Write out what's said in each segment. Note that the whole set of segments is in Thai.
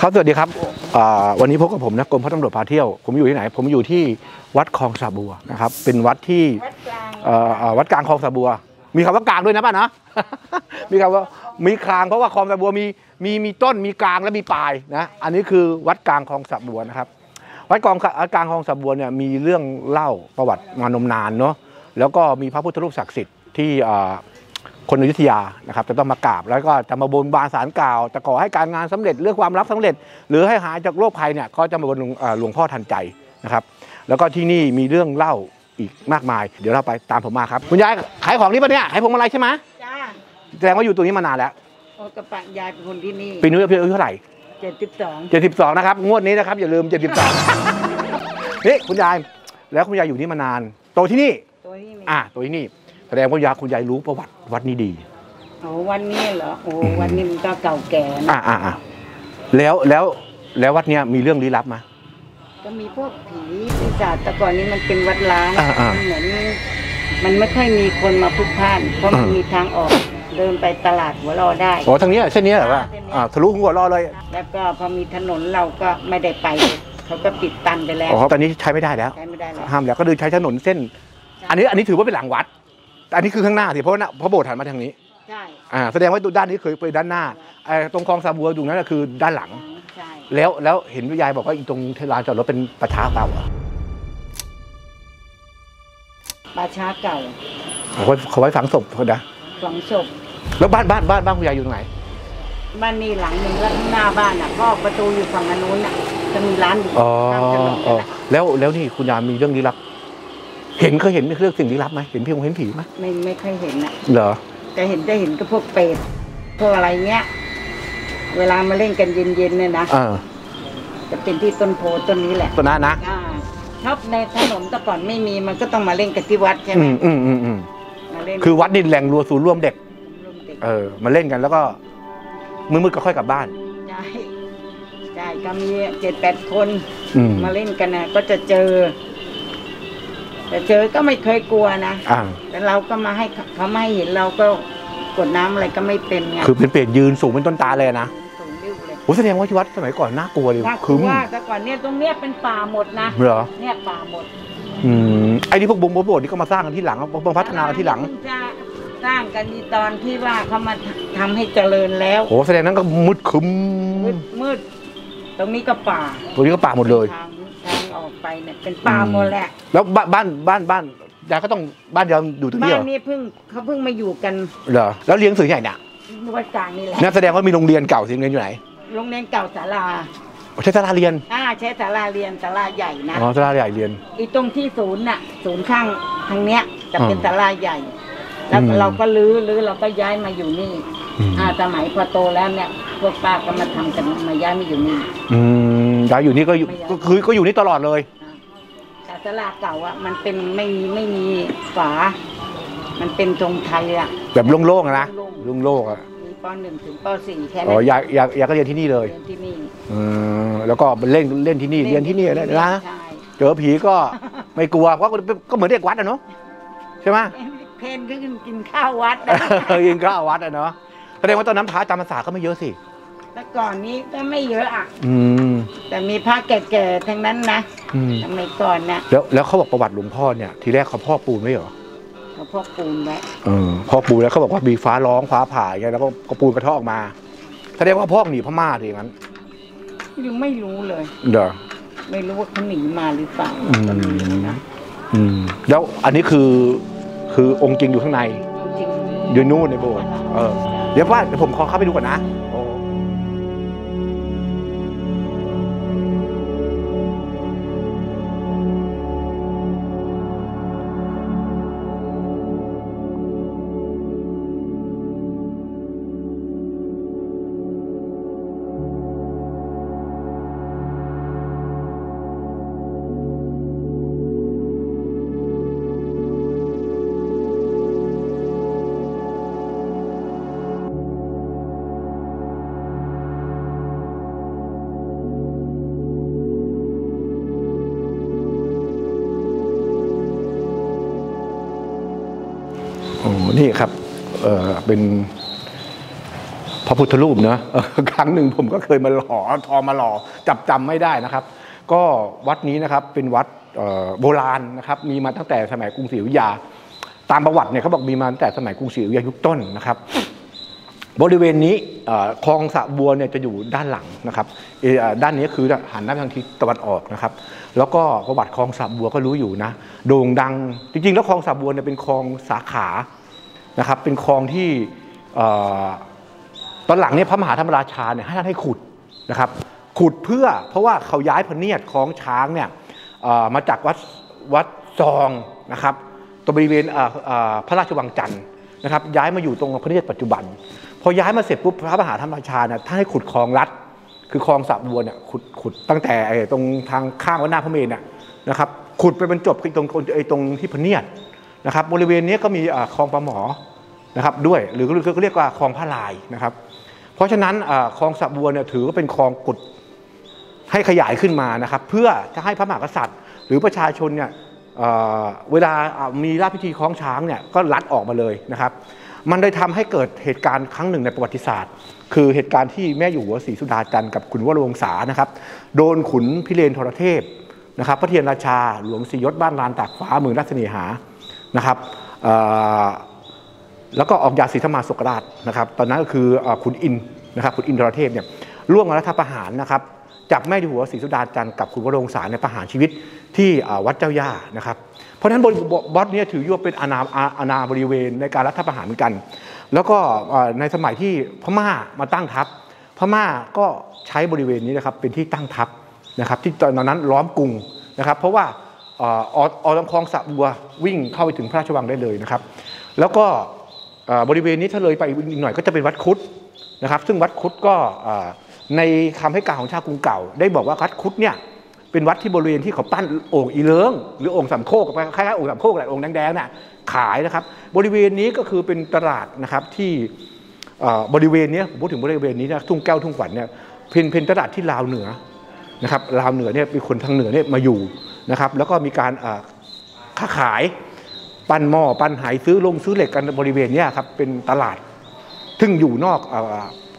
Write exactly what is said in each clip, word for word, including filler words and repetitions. ครับสวัสดีครับวันนี้พบกับผมนะกรมพระตำรวจพาเที่ยวผมอยู่ที่ไหนผมอยู่ที่วัดคลองสะบัวนะครับเป็นวัดที่วัดกลางคลองสะบัวมีคำว่ากลางด้วยนะป้านะมีคำว่ามีกลางเพราะว่าคลองสะบัวมีมีมีต้นมีกลางและมีปลายนะอันนี้คือวัดกลางคลองสะบัวนะครับวัดกลางกลางคลองสะบัวเนี่ยมีเรื่องเล่าประวัติมานมนานเนาะแล้วก็มีพระพุทธรูปศักดิ์สิทธิ์ที่คนอยุธยานะครับจะต้องมากราบแล้วก็จะมาบนบานศาลกล่าวจะขอให้การงานสำเร็จเรื่องความรับสำเร็จหรือให้หายจากโรคภัยเนี่ยก็จะมาบนหลวงพ่อทันใจนะครับแล้วก็ที่นี่มีเรื่องเล่าอีกมากมายเดี๋ยวเราไปตามผมมาครับคุณยายขายของนี่ปะเนี่ยขายพวงมาลัยใช่ไหมจ้าแสดงว่าอยู่ตรงนี้มานานแล้วโอ้กระปะยายเป็นคนที่นี่ปีนี้อายุเท่าไหร่เจ็ดสิบสองเจ็ดสิบสองนะครับงวดนี้นะครับอย่าลืมเจ็ดสิบสองนี่คุณยายแล้วคุณยายอยู่นี่มานานโตที่นี่โตที่นี่อ่าโตที่นี่แสดงว่ายาคุณยายรู้ประวัติวัดนี้ดีโอ้วัดนี้เหรอโอ้วัดนี้มันก็เก่าแก่นะอ่าอ่าแล้วแล้วแล้ววัดเนี้ยมีเรื่องลี้ลับมาก็มีพวกผีปีศาจแต่ก่อนนี้มันเป็นวัดล้างมันเหมือนมันไม่ค่อยมีคนมาพลุกพล่านเพราะมันมีทางออกเดินไปตลาดหัวรอได้อ๋อทางนี้เช่นนี้เหรอวะอ่าทะลุหัวรอเลยแล้วก็พอมีถนนเราก็ไม่ได้ไปเขาก็ปิดตันไปแล้วอ๋อตอนนี้ใช้ไม่ได้แล้วใช้ไม่ได้แล้วห้ามแล้วก็เลยใช้ถนนเส้นอันนี้อันนี้ถือว่าเป็นหลังวัดอันนี้คือข้างหน้าสิเพราะเพราะโบสถ์หันมาทางนี้ใช่อ่าแสดงว่าด้านนี้เคยไปด้านหน้าไอ้ตรงคลองสะบัวตรงนั้นคือด้านหลังใช่แล้วแล้วเห็นยายบอกว่าตรงลานจอดรถเป็นป่าช้าเก่าอ่ะป่าช้าเก่าเขาไว้เขาไว้ฝังศพคนนะฝังศพแล้วบ้านบ้านบ้านบ้านคุณยายอยู่ตรงไหนบ้านนี่หลังหนึ่งแล้วหน้าบ้านอ่ะก็ประตูอยู่ฝั่งนู้นอ่ะจะมีร้านอยู่ข้างถนนแล้วแล้วนี่คุณยายมีเรื่องลี้ลับเห็นเคยเห็นเรื่องสิ่งลี้ลับไหมเห็นพี่คงเห็นผีไหมไม่ไม่เคยเห็นอ่ะเหรอแต่เห็นได้เห็นก็พวกเปรตพวกอะไรเงี้ยเวลามาเล่นกันเย็นๆเนี่ยนะจะเป็นที่ต้นโพต้นนี้แหละต้นนั้นนะชอบในถนนแต่ก่อนไม่มีมันก็ต้องมาเล่นกันที่วัดใช่ไหมอืมอืมอืมมาเล่นคือวัดดินแหล่งรัวศูนย์ร่วมเด็กเออมาเล่นกันแล้วก็มืดๆก็ค่อยกลับบ้านใช่ใช่ก็มีเจ็ดแปดคนมาเล่นกันนะก็จะเจอแต่เจอก็ไม่เคยกลัวนะแต่เราก็มาให้เขาไม่เห็นเราก็กดน้ำอะไรก็ไม่เป็นไงคือเป็นเปรตยืนสูงเป็นต้นตาเลยนะสูงริ้วเลยโอ้แสดงว่าที่วัดสมัยก่อนน่ากลัวเลยคือว่าแต่ก่อนเนี่ยตรงเนี้ยเป็นป่าหมดนะเหรอเนี่ยป่าหมดอืมไอ้นี่พวกบุ้งโบสถ์นี่ก็มาสร้างกันที่หลังพัฒนากันที่หลังจะสร้างกันในตอนที่ว่าเขามาทำให้เจริญแล้วโอ้แสดงนั้นก็มืดคึมมืดตรงนี้ก็ป่าตรงนี้ก็ป่าหมดเลยออกไปเนี่ยเป็นป่าหมดแหละแล้วบ้านบ้านบ้านบ้านยายก็ต้องบ้านยายอยู่ตรงนี้เหรอบ้านนี้เพิ่งเขาเพิ่งมาอยู่กันเหรอแล้วเลี้ยงสื่อใหญ่เนี่ยวัดกลางนี่แหละนั่นแสดงว่ามีโรงเรียนเก่าสิโรงเรียนอยู่ไหนโรงเรียนเก่าศาลาใช้ศาลาเรียนอ่าใช้ศาลาเรียนศาลาใหญ่นะอ๋อศาลาใหญ่เรียนอีตรงที่ศูนย์น่ะศูนย์ข้างทางเนี้ยจะเป็นศาลาใหญ่แล้วเราก็ลื้อลื้อเราก็ย้ายมาอยู่นี่อ่าสมัยพอโตแล้วเนี่ยพวกป้าก็มาทำกันมาย้ายมาอยู่นี่อืย้ายอยู่นี่ก็อยู่คือก็อยู่นี่ตลอดเลยแต่ศาลาเก่าอ่ะมันเป็นไม่มีไม่มีฝามันเป็นทรงไทยอ่ะแบบโล่งๆนะโล่งๆอ่ะมีปหนึ่งถึงปสี่แค่นั้นอ๋อยายยายยายก็เรียนที่นี่เลยที่นี่อือแล้วก็เล่นเล่นที่นี่เรียนที่นี่แล้วนะเจอผีก็ไม่กลัวเพราะก็เหมือนเด็กวัดอ่ะเนาะใช่ไหมเพนก็กินข้าววัดนะกินข้าววัดอ่ะเนาะแสดงว่าตอนน้ำพระจำพรรษาก็ไม่เยอะสิแต่ก่อนนี้ก็ไม่เยอะอ่ะอืมแต่มีพระแก่ๆทั้งนั้นนะสมัยก่อนนะแล้วแล้วเขาบอกประวัติหลวงพ่อเนี่ยทีแรกเขาพ่อปูนไว้เหรอเขาพ่อปูนไว้เออพ่อปูนแล้วเขาบอกว่ามีฟ้าร้องฟ้าผ่าอย่างเงี้ยแล้วก็กระปูนกระท่อออกมาแสดงว่าพ่อหนีพม่าอย่างนั้นยังไม่รู้เลยเด้อไม่รู้ว่าเขาหนีมาหรือเปล่านะอืมแล้วอันนี้คือคือองค์จริงอยู่ข้างในอยู่นู่นในโบสถ์เออเดี๋ยวว่าเดี๋ยวผมขอเข้าไปดูก่อนนะนี่ครับ เอ่อ เป็น พระพุทธรูปเนอะครั้งหนึ่งผมก็เคยมาหล่อทอมาหล่อจับจำไม่ได้นะครับก็วัดนี้นะครับเป็นวัดโบราณนะครับมีมาตั้งแต่สมัยกรุงศรีอยุธยาตามประวัติเนี่ยเขาบอกมีมาตั้งแต่สมัยกรุงศรีอยุธยายุคต้นนะครับบริเวณนี้คลองสะบัวเนี่ยจะอยู่ด้านหลังนะครับด้านนี้คือหันหน้าทางทิศตะวันออกนะครับแล้วก็ประวัติคลองสะบัวก็รู้อยู่นะโด่งดังจริงๆแล้วคลองสะบัวเนี่ยเป็นคลองสาขานะครับเป็นคลองที่ตอนหลังเนี่ยพระมหาธรรมราชาเนี่ยให้ท่านให้ขุดนะครับขุดเพื่อเพราะว่าเขาย้ายพระเนียดคลองช้างเนี่ยมาจากวัดวัดซองนะครับตรงบริเวณพระราชวังจันทร์นะครับย้ายมาอยู่ตรงพระเนียดปัจจุบันพอย้ายมาเสร็จปุ๊บพระมหาธรรมราชาเนี่ยท่านให้ขุดคลองลัดคือคลองสะบัวเนี่ยขุดขุดตั้งแต่ตรงทางข้างวัดหน้าพระเมรุเนี่ยนะครับขุดไปบรรจบตรงตรงที่พระเนียดนะครับบริเวณนี้ก็มีคลองปลาหมอนะครับด้วยหรือก็เรียกว่าคลองพระลายนะครับเพราะฉะนั้นคลองสะบัวเนี่ยถือว่าเป็นคลองขุดให้ขยายขึ้นมานะครับเพื่อจะให้พระมหากษัตริย์หรือประชาชนเนี่ย เ, เวลามีราชพิธีคล้องช้างเนี่ยก็ลัดออกมาเลยนะครับมันได้ทำให้เกิดเหตุการณ์ครั้งหนึ่งในประวัติศาสตร์คือเหตุการณ์ที่แม่อยู่หัวศรีสุดาจันทร์กับขุนวรวงศานะครับโดนขุนพิเรนทรเทพนะครับพระเทียนราชาหลวงศรียศบ้านลานตากฟ้าเมืองราชเสน่หานะครับแล้วก็ออกยาศรีธรรมาศกราชนะครับตอนนั้นก็คือขุนอินนะครับขุนอินทรเทพเนี่ยร่วมรัฐประหารนะครับจับแม่อยู่หัวศรีสุดาจันทร์กับขุนวรวงศาในประหารชีวิตที่วัดเจ้าย่านะครับเพราะฉะนั้นวัดนี้ถือว่าเป็นอาณาอาณาบริเวณในการรัฐประหารเหมือนกันแล้วก็ในสมัยที่พม่ามาตั้งทัพพม่าก็ใช้บริเวณนี้นะครับเป็นที่ตั้งทัพนะครับที่ตอนนั้นล้อมกรุงนะครับเพราะว่าออลำคลองสะบัววิ่งเข้าไปถึงพระราชวังได้เลยนะครับแล้วก็บริเวณนี้ถ้าเลยไปอีกหน่อยก็จะเป็นวัดคุดนะครับซึ่งวัดคุดก็ในคำให้การของชาวกรุงเก่าได้บอกว่าวัดคุดเนี่ยเป็นวัดที่บริเวณที่เขาปั้นโอ่งอีเลิงหรือโอ่งสามโคกคล้ายๆโอ่งสามโคกแหละโอ่งแดงๆน่ะขายนะครับบริเวณนี้ก็คือเป็นตลาดนะครับที่บริเวณนี้ผมพูดถึงบริเวณนี้นะทุ่งแก้วทุ่งขวัญเนี่ยเป็นเป็นตลาดที่ลาวเหนือนะครับลาวเหนือเนี่ยเป็นคนทางเหนือเนี่ยมาอยู่นะครับแล้วก็มีการค้าขายปั้นหม้อปั้นหายซื้อลงซื้อเหล็กกันบริเวณนี้ครับเป็นตลาดซึ่งอยู่นอก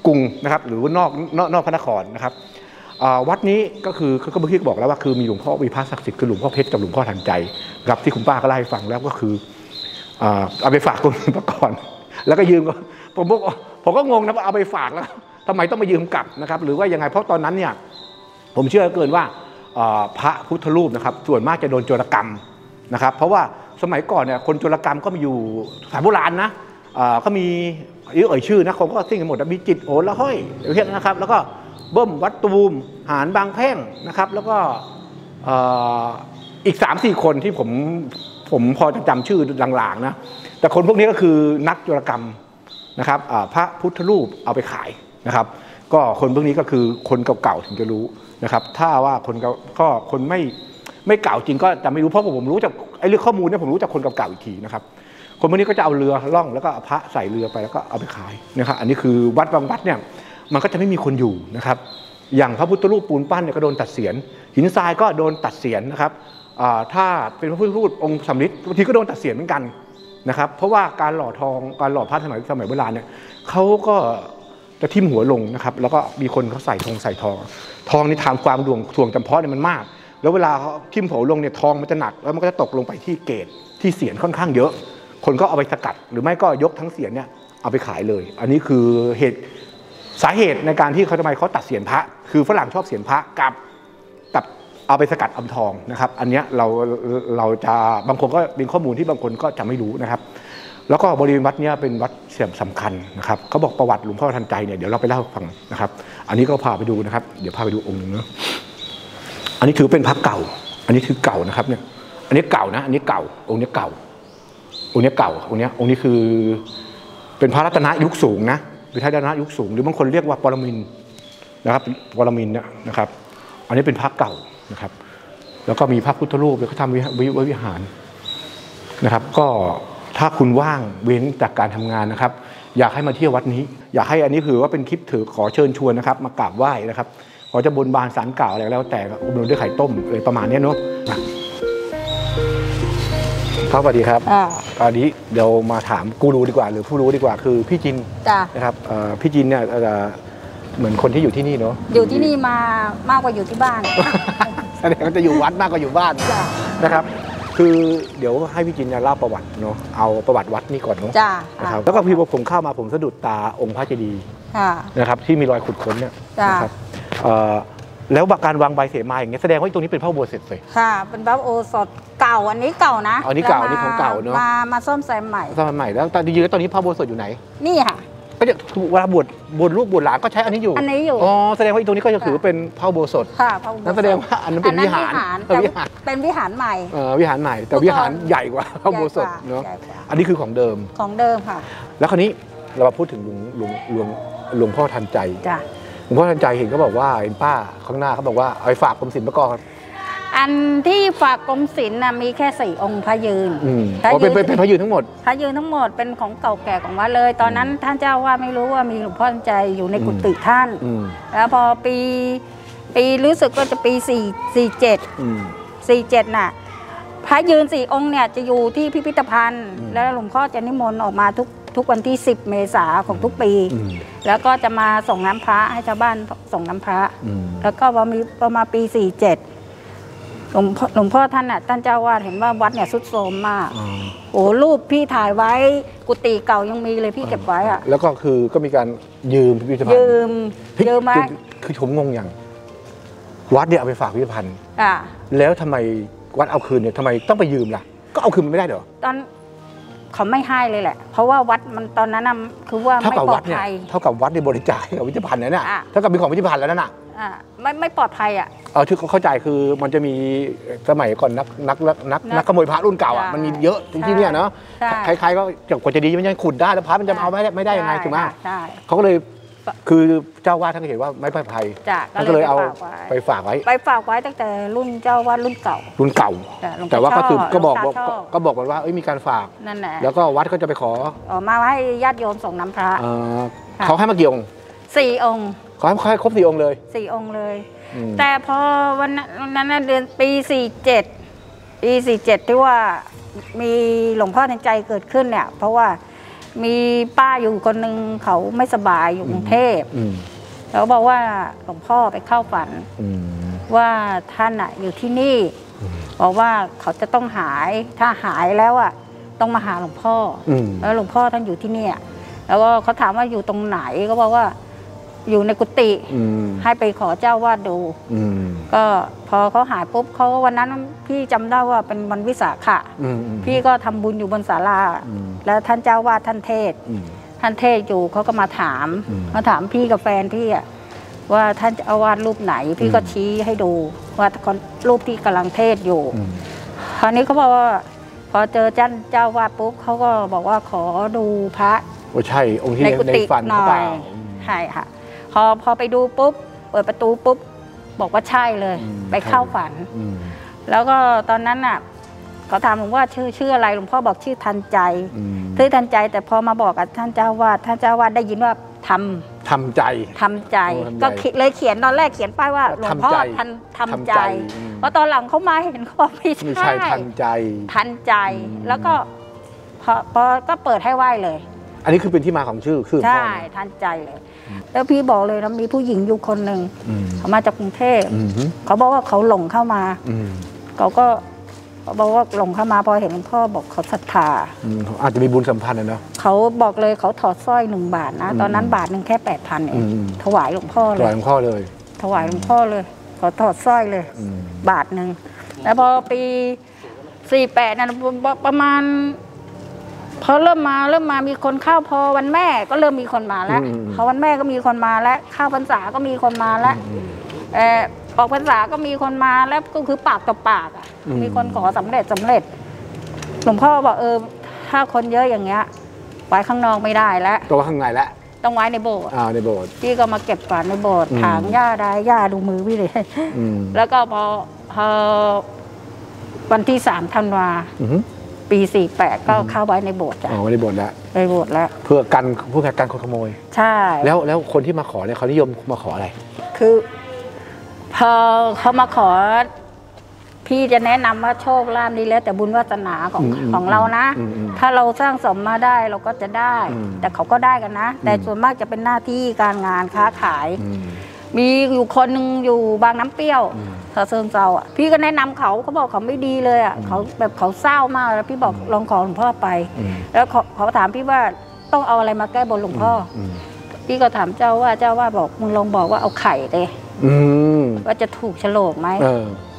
กรุงนะครับหรือว่านอกนอกพระนครนะครับวัดนี้ก็คือเขาก็เมื่อกี้บอกแล้วว่าคือมีหลวงพ่อวิภาสศักดิ์สิทธิ์คือหลวงพ่อเพชรกับหลวงพ่อทันใจครับที่คุณป้าก็เล่าให้ฟังแล้วก็คือเอาไปฝากกรมศิลปากรแล้วก็ยืมผมบอกผมก็งงนะว่าเอาไปฝากแล้วทำไมต้องมายืมกลับนะครับหรือว่ายังไงเพราะตอนนั้นเนี่ยผมเชื่อเกินว่าพระพุทธรูปนะครับส่วนมากจะโดนโจรกรรมนะครับเพราะว่าสมัยก่อนเนี่ยคนโจรกรรมก็มีอยู่สายโบราณนะก็มีเยอะเอ่ยชื่อนะคนก็ซิ่งกันหมดมีจิตโอนละห้อยอย่างเงี้ยนะครับแล้วก็เบิ้มวัดตูมหานบางแพ่งนะครับแล้วก็อีก สามสี่ คนที่ผมผมพอจะจำชื่อหลังๆนะแต่คนพวกนี้ก็คือนักโจรกรรมนะครับพระพุทธรูปเอาไปขายนะครับก็คนพวกนี้ก็คือคนเก่าๆถึงจะรู้นะครับถ้าว่าคนก็คนไม่ไม่เก่าจริงก็จะไม่รู้เพราะผมรู้จากไอ้เรื่องข้อมูลเนี่ยผมรู้จากคนเก่าๆอีกทีนะครับคนพวกนี้ก็จะเอาเรือล่องแล้วก็พระใส่เรือไปแล้วก็เอาไปขายนะครับอันนี้คือวัดบางวัดเนี่ยมันก็จะไม่มีคนอยู่นะครับอย่างพระพุทธรูปปูนปั้นเนี่ยก็โดนตัดเศียรหินทรายก็โดนตัดเศียรนะครับถ้าเป็นพระพุทธรูปองค์สำริดบางทีก็โดนตัดเศียรเหมือนกันนะครับเพราะว่าการหล่อทองการหล่อพระสมัยสมัยโบราณเนี่ยเขาก็จะทิ่มหัวลงนะครับแล้วก็มีคนเขาใส่ทองใส่ทองทองนี่ทำความดวงถ่วงจำเพาะเนี่ยมันมากแล้วเวลาทิ่มหัวลงเนี่ยทองมันจะหนักแล้วมันก็จะตกลงไปที่เกศที่เศียรค่อนข้างเยอะคนก็เอาไปสกัดหรือไม่ก็ยกทั้งเศียรเนี่ยเอาไปขายเลยอันนี้คือเหตุสาเหตุในการที่เขาทำไมเขาตัดเศียรพระคือฝรั่งชอบเศียรพระกับตัดเอาไปสกัดอมทองนะครับอันนี้เราเราจะบางคนก็เป็นข้อมูลที่บางคนก็จะไม่รู้นะครับแล้วก็บริเวณวัดนี้เป็นวัดเสื่อมสำคัญนะครับเขาบอกประวัติหลวงพ่อทันใจเนี่ยเดี๋ยวเราไปเล่าฟังนะครับอันนี้ก็พาไปดูนะครับเดี๋ยวพาไปดูองค์นึงเนาะอันนี้ถือเป็นพระเก่าอันนี้ถือเก่านะครับเนี่ยอันนี้เก่านะอันนี้เก่าองค์นี้เก่าองค์นี้เก่าองค์นี้องค์นี้คือเป็นพระรัตนะยุคสูงนะหรือไทยรัตนะยุคสูงหรือบางคนเรียกว่าปรมินทร์นะครับปรมินทร์นะครับอันนี้เป็นพระเก่านะครับแล้วก็มีพระพุทธรูปเขาทำวิหารนะครับก็ถ้าคุณว่างเว้นจากการทำงานนะครับอยากให้มาเที่ยววัดนี้อยากให้อันนี้คือว่าเป็นคลิปถือขอเชิญชวนนะครับมากราบไหว้นะครับขอจะบนบานสารกล่าวอะไรแล้วแต่อุดมด้วยไข่ต้มเลยประมาณนี้เนาะสวัสดีครับ ตอนนี้เดี๋ยวมาถามกูรูดีกว่าหรือผู้รู้ดีกว่าคือพี่จินนะครับพี่จินเนี่ยเหมือนคนที่อยู่ที่นี่เนาะอยู่ที่นี่มามากกว่าอยู่ที่บ้านแสดงว่าจะอยู่วัดมากกว่าอยู่บ้านนะครับคือเดี๋ยวให้พี่จินเนี่ยเล่าประวัติเนาะเอาประวัติวัดนี่ก่อนเนาะนะครับแล้วก็พี่ผมเข้ามาผมสะดุดตาองค์พระเจดีย์นะครับที่มีรอยขุดค้นเนี่ยนะครับแล้วการวางใบเสมาอย่างเงี้ยแสดงว่าตรงนี้เป็นพระอุโบสถเลยค่ะเป็นพระอุโบสถเก่าอันนี้เก่านะอันนี้เก่าอันนี้ของเก่าเนาะมามาซ่อมแซมใหม่ซ่อมใหม่แล้วตอนยืนตอนนี้พระอุโบสถอยู่ไหนนี่ค่ะก็จะเวลาบวชบวชลูกบวชหลานก็ใช้อันนี้อยู่อันนี้อยู่อ๋อแสดงว่าตรงนี้ก็จะถือเป็นพระอุโบสถค่ะพระอุโบสถนั่นแสดงว่าอันนั้นเป็นวิหารเป็นวิหารใหม่เออวิหารใหม่แต่วิหารใหญ่กว่าพระอุโบสถเนาะอันนี้คือของเดิมของเดิมค่ะแล้วคราวนี้เรามาพูดถึงหลวงหลวงหลวงหลวงพ่อทันใจจ้ะหลวงพ่อทันใจเห็นก็บอกว่าเห็นป้าข้างหน้าเขาบอกว่าเอาไปฝากกรมศิลป์ก่อนอันที่ฝากกรมศิลป์นะมีแค่สี่องค์พระยืนอ๋อเป็นเป็นพระยืนทั้งหมดพระยืนทั้งหมดเป็นของเก่าแก่ของวัดเลยตอนนั้นท่านเจ้าว่าไม่รู้ว่ามีหลวงพ่อทันใจอยู่ในกุฏิท่านแล้วพอปีปีรู้สึกก็จะปีสี่สี่เจ็ดสี่เจ็ดน่ะพระยืนสี่องค์เนี่ยจะอยู่ที่พิพิธภัณฑ์แล้วหลวงพ่อจะนิมนต์ออกมาทุกทุกวันที่สิบเมษาของทุกปีแล้วก็จะมาส่งน้ำพระให้ชาวบ้านส่งน้ำพระแล้วก็ประมาณปีสี่เจ็ดหลวงพ่อหลวงพ่อท่านน่ะท่านเจ้าวาดเห็นว่าวัดเนี่ยทรุดโทรมมากโอ้รูปพี่ถ่ายไว้กุฏิเก่ายังมีเลยพี่เก็บไว้อะแล้วก็คือก็มีการยืมพิพิธภัณฑ์ยืมยืมมาคือผมงงอย่างวัดเนี่ยเอาไปฝากพิพิธภัณฑ์แล้วทำไมวัดเอาคืนเนี่ยทำไมต้องไปยืมล่ะก็เอาคืนไม่ได้เหรอตอนเขาไม่ให้เลยแหละเพราะว่าวัดมันตอนนั้นคือว่าไม่ปลอดภัยเท่ากับวัดในบริจาคของพิพิธภัณฑ์นั่นน่ะเท่ากับเป็นของพิพิธภัณฑ์แล้วนั่นน่ะไม่ไม่ปลอดภัยอ่ะเออที่เขาเข้าใจคือมันจะมีสมัยก่อนนักนักนักนักขโมยพระรุ่นเก่าอ่ะมันมีเยอะที่เนี่ยเนาะใครๆก็กว่าจะดีมันยังขุดได้แล้วพระมันจะเอาไม่ได้ไม่ได้ยังไงถูกไหมเขาก็เลยคือเจ้าวาดท่านเห็นว่าไม่ปลอดภัยท่านก็เลยเอาไปฝากไว้ไปฝากไว้ตั้งแต่รุ่นเจ้าวาดรุ่นเก่ารุ่นเก่าแต่ว่าก็คือก็บอกก็บอกว่ามีการฝากนั่นแหละแล้วก็วัดก็จะไปขออ๋อมาให้ญาติโยมส่งน้ำพระเขาให้มากี่องค์สี่องค์เขาให้ครบสี่องค์เลยสี่องค์เลยแต่พอวันนั้นเดือนปีสี่เจ็ดปีสี่เจ็ดที่ว่ามีหลวงพ่อทันใจเกิดขึ้นเนี่ยเพราะว่ามีป้าอยู่คนหนึ่งเขาไม่สบายอยู่กรุงเทพแล้วบอกว่าหลวงพ่อไปเข้าฝันว่าท่านอะอยู่ที่นี่บอกว่าเขาจะต้องหายถ้าหายแล้วอะต้องมาหาหลวงพ่อแล้วหลวงพ่อท่านอยู่ที่นี่แล้วก็เขาถามว่าอยู่ตรงไหนก็บอกว่าอยู่ในกุฏิให้ไปขอเจ้าวาดดูก็พอเขาหายปุ๊บเขาวันนั้นพี่จำได้ว่าเป็นวันวิสาขะพี่ก็ทำบุญอยู่บนศาลาแล้วท่านเจ้าวาดท่านเทศท่านเทศอยู่เขาก็มาถามมาถามพี่กับแฟนพี่อะว่าท่านจะวาดรูปไหนพี่ก็ชี้ให้ดูว่ารูปที่กำลังเทศอยู่คราวนี้เขาบอกว่าพอเจอท่านเจ้าวาดปุ๊บเขาก็บอกว่าขอดูพระว่าใช่องค์ที่ในกุฏิหน่อยใช่ค่ะพอพอไปดูปุ๊บเปิดประตูปุ๊บบอกว่าใช่เลยไปเข้าฝันแล้วก็ตอนนั้นน่ะเขาถามหลวงว่าชื่อชื่ออะไรหลวงพ่อบอกชื่อทันใจชื่อทันใจแต่พอมาบอกกับท่านเจ้าวาดท่านเจ้าวาดได้ยินว่าทำทำใจทำใจก็เลยเขียนตอนแรกเขียนป้ายว่าหลวงพ่อทันทำใจพอตอนหลังเขามาเห็นเขาบอกไม่ใช่ทันใจทันใจแล้วก็พอพอก็เปิดให้ไหว้เลยอันนี้คือเป็นที่มาของชื่อคือใช่ทันใจเลยแล้วพี่บอกเลยนะมีผู้หญิงอยู่คนหนึ่งเขามาจากกรุงเทพเขาบอกว่าเขาหลงเข้ามาเขาก็เขาบอกว่าหลงเข้ามาพอเห็นหลวงพ่อบอกเขาศรัทธาอาจจะมีบุญสัมพันธ์นะเนาะเขาบอกเลยเขาถอดสร้อยหนึ่งบาทนะตอนนั้นบาทหนึ่งแค่แปดพันเองถวายหลวงพ่อเลยถวายหลวงพ่อเลยถวายหลวงพ่อเลยเขาถอดสร้อยเลยบาทหนึ่งแล้วพอปีสี่แปดนั้นประมาณพอเริ่มมาเริ่มมามีคนเข้าพอวันแม่ก็เริ่มมีคนมาแล้วพอวันแม่ก็มีคนมาแล้วเข้าพรรษาก็มีคนมาแล้วเออออกพรรษาก็มีคนมาแล้วก็คือปากต่อปากอ่ะมีคนขอสำเร็จสำเร็จหลวงพ่อบอกเออถ้าคนเยอะอย่างเงี้ยไว้ข้างนอกไม่ได้แล้วตัวข้างในแล้วต้องไว้ในโบสถ์อ่าในโบสถ์พี่ก็มาเก็บฝาในโบสถ์ถางหญ้าได้หญ้าดูมือพี่เลยแล้วก็พอพอวันที่สามธันวาปีสี่แปดก็เข้าไว้ในโบสถ์จ้ะอ๋อในโบสถ์แล้วในโบสถ์แล้วเพื่อกันเพื่อกันคนขโมยใช่แล้วแล้วคนที่มาขอเนี่ยเขานิยมมาขออะไรคือพอเขามาขอ พี่จะแนะนำว่าโชคลาภนี่แล้วแต่บุญวาสนาของของเรานะถ้าเราสร้างสมมาได้เราก็จะได้แต่เขาก็ได้กันนะแต่ส่วนมากจะเป็นหน้าที่การงานค้าขายมีอยู่คนหนึ่งอยู่บางน้ำเปรี้ยวเธอเซิงเซาอ่ะพี่ก็แนะนำเขาเขาบอกเขาไม่ดีเลยอ่ะเขาแบบเขาเศร้ามากแล้วพี่บอกลองขอหลวงพ่อไปแล้วเขาถามพี่ว่าต้องเอาอะไรมาแก้บนหลวงพ่อพี่ก็ถามเจ้าว่าเจ้าว่าบอกมึงลองบอกว่าเอาไข่เลยว่าจะถูกโฉลกไหม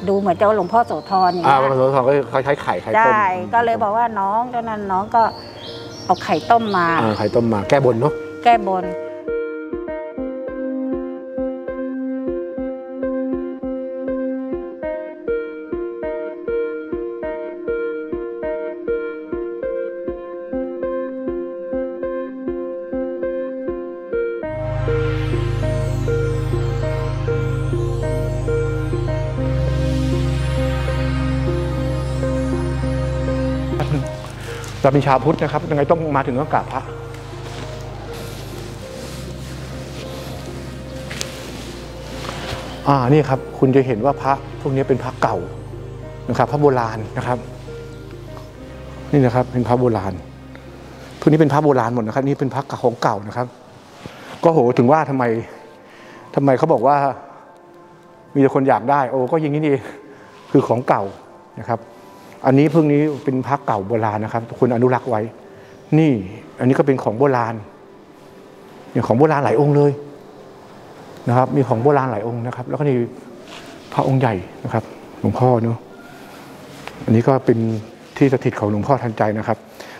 ดูเหมือนเจ้าหลวงพ่อโสธรอย่างนี้หลวงพ่อโสธรก็เขาใช้ไข่ไข่ต้มได้ก็เลยบอกว่าน้องเจ้านั้นน้องก็เอาไข่ต้มมาไข่ต้มมาแก้บนเนาะแก้บนเราเป็นชาวพุทธนะครับยังไงต้องมาถึงต้องกราบพระอ่านี่ครับคุณจะเห็นว่าพระพวกนี้เป็นพระเก่านะครับพระโบราณนะครับนี่นะครับเป็นพระโบราณพวกนี้เป็นพระโบราณหมดนะครับนี่เป็นพระของเก่านะครับก็โหถึงว่าทำไมทำไมเขาบอกว่ามีแต่คนอยากได้โอ้ก็อย่างนี้นี่คือของเก่านะครับอันนี้เพิ่งนี้เป็นพระเก่าโบราณนะครับคุณอนุรักษ์ไว้นี่อันนี้ก็เป็นของโบราณอย่างของโบราณหลายองค์เลยนะครับมีของโบราณหลายองค์นะครับแล้วก็นี่พระองค์ใหญ่นะครับหลวงพ่อเนาะอันนี้ก็เป็นที่สถิตของหลวงพ่อทันใจนะครับ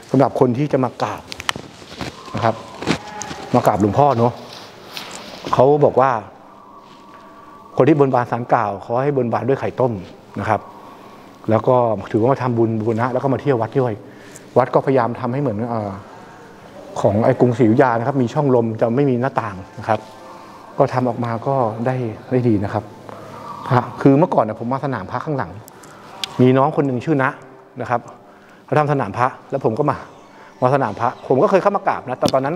สำหรับคนที่จะมากราบนะครับมากราบหลวงพ่อเนาะเขาบอกว่าคนที่บนบานสารกล่าวเขาให้บนบานด้วยไข่ต้มนะครับแล้วก็ถือว่ามาทำบุญบูรณะแล้วก็มาเที่ยววัดด้วยวัดก็พยายามทำให้เหมือนอของไอ้กรุงศรีอยุธยานะครับมีช่องลมจะไม่มีหน้าต่างนะครับก็ทำออกมาก็ได้ได้ดีนะครับพระคือเมื่อก่อนนะผมมาสนามพระข้างหลังมีน้องคนหนึ่งชื่อณนะครับเขาทำสนามพระแล้วผมก็มามาสนามพระผมก็เคยเข้ามากราบนะแต่ตอนนั้น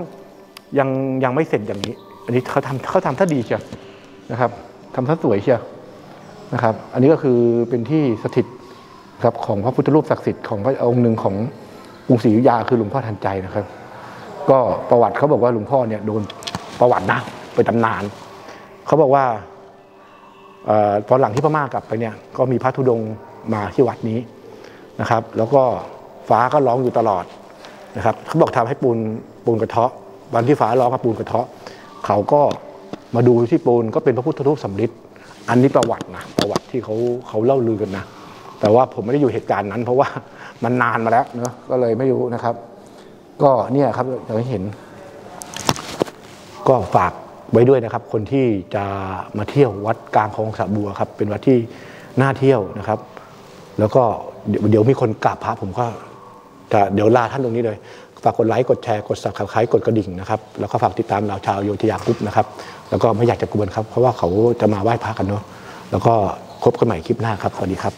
ยังยังไม่เสร็จอย่างนี้อันนี้เขาทำเขาทำท่าดีเชียวนะครับทำท่าสวยเชียวนะครับอันนี้ก็คือเป็นที่สถิตครับของพระพุทธรูปศักดิ์สิทธิ์ของพระองค์หนึ่งของกรุงศรีอยุธยาคือหลวงพ่อทันใจนะครับก็ประวัติเขาบอกว่าหลวงพ่อเนี่ยโดนประวัตินะไปตำนานเขาบอกว่าตอนหลังที่พม่ากลับไปเนี่ยก็มีพระธุดงค์มาที่วัดนี้นะครับแล้วก็ฟ้าก็ร้องอยู่ตลอดนะครับเขาบอกทำให้ปูนปูนกระเทาะวันที่ฟ้าร้องมาปูนกระเทาะเขาก็มาดูที่ปูนก็เป็นพระพุทธรูปสำริดอันนี้ประวัตินะประวัติที่เขาเขาเล่าลือกันนะแต่ว่าผมไม่ได้อยู่เหตุการณ์นั้นเพราะว่ามันนานมาแล้วเนอะก็เลยไม่รู้นะครับก็เนี่ยครับเราเห็นก็ฝากไว้ด้วยนะครับคนที่จะมาเที่ยววัดกลางคลองสะบัวครับเป็นวัดที่น่าเที่ยวนะครับแล้วก็เดี๋ยวมีคนกราบพระผมก็จะเดี๋ยวลาท่านตรงนี้เลยฝากกดไลค์กดแชร์กด ซับสไครบ์ กดกระดิ่งนะครับแล้วก็ฝากติดตามเราชาวโยธยากรุ๊ปนะครับแล้วก็ไม่อยากจะกวนครับเพราะว่าเขาจะมาไหว้พระกันเนอะแล้วก็พบกันใหม่คลิปหน้าครับสวัสดีครับ